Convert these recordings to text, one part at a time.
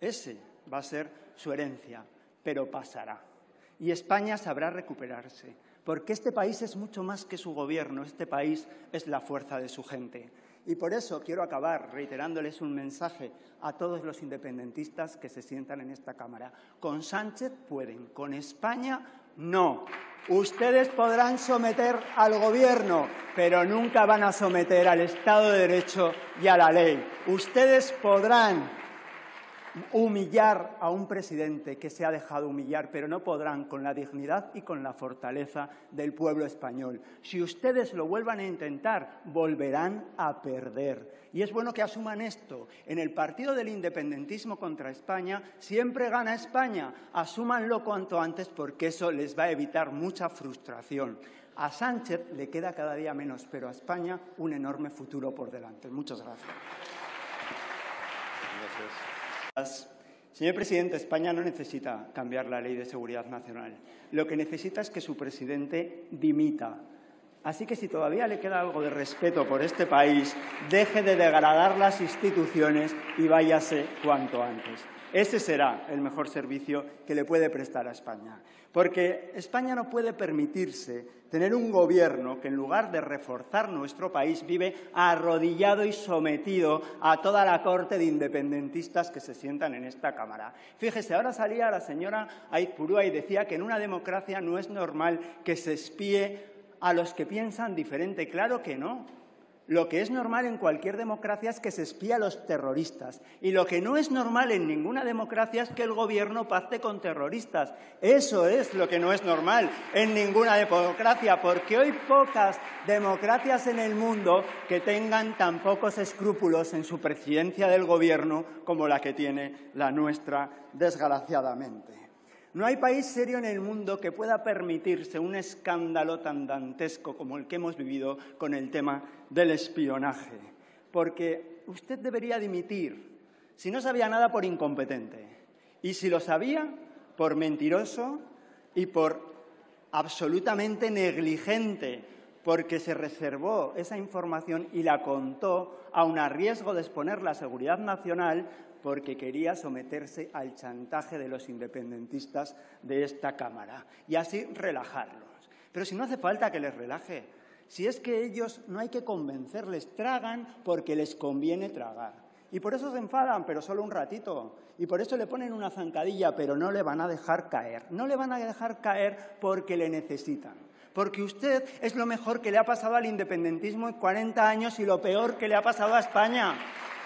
Ese va a ser su herencia, pero pasará. Y España sabrá recuperarse, porque este país es mucho más que su gobierno, este país es la fuerza de su gente. Y por eso quiero acabar reiterándoles un mensaje a todos los independentistas que se sientan en esta Cámara. Con Sánchez pueden, con España no. Ustedes podrán someter al Gobierno, pero nunca van a someter al Estado de Derecho y a la ley. Ustedes podrán humillar a un presidente que se ha dejado humillar, pero no podrán con la dignidad y con la fortaleza del pueblo español. Si ustedes lo vuelvan a intentar, volverán a perder. Y es bueno que asuman esto. En el partido del independentismo contra España siempre gana España. Asúmanlo cuanto antes porque eso les va a evitar mucha frustración. A Sánchez le queda cada día menos, pero a España un enorme futuro por delante. Muchas gracias. Gracias. Señor presidente, España no necesita cambiar la Ley de Seguridad Nacional. Lo que necesita es que su presidente dimita. Así que si todavía le queda algo de respeto por este país, deje de degradar las instituciones y váyase cuanto antes. Ese será el mejor servicio que le puede prestar a España. Porque España no puede permitirse tener un gobierno que, en lugar de reforzar nuestro país, vive arrodillado y sometido a toda la corte de independentistas que se sientan en esta Cámara. Fíjese, ahora salía la señora Aizpurúa y decía que en una democracia no es normal que se espíe a los que piensan diferente. Claro que no. Lo que es normal en cualquier democracia es que se espía a los terroristas. Y lo que no es normal en ninguna democracia es que el Gobierno pacte con terroristas. Eso es lo que no es normal en ninguna democracia, porque hay pocas democracias en el mundo que tengan tan pocos escrúpulos en su presidencia del Gobierno como la que tiene la nuestra, desgraciadamente. No hay país serio en el mundo que pueda permitirse un escándalo tan dantesco como el que hemos vivido con el tema del espionaje. Porque usted debería dimitir si no sabía nada por incompetente y si lo sabía por mentiroso y por absolutamente negligente, porque se reservó esa información y la contó aun a riesgo de exponer la seguridad nacional porque quería someterse al chantaje de los independentistas de esta Cámara y así relajarlos. Pero si no hace falta que les relaje, si es que ellos no hay que convencerles, tragan porque les conviene tragar. Y por eso se enfadan, pero solo un ratito. Y por eso le ponen una zancadilla, pero no le van a dejar caer. No le van a dejar caer porque le necesitan. Porque usted es lo mejor que le ha pasado al independentismo en 40 años y lo peor que le ha pasado a España.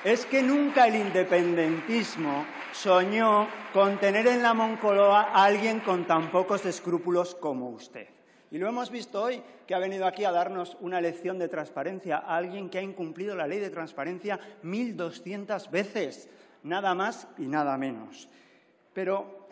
Es que nunca el independentismo soñó con tener en la Moncloa a alguien con tan pocos escrúpulos como usted. Y lo hemos visto hoy, que ha venido aquí a darnos una lección de transparencia a alguien que ha incumplido la ley de transparencia 1.200 veces, nada más y nada menos. Pero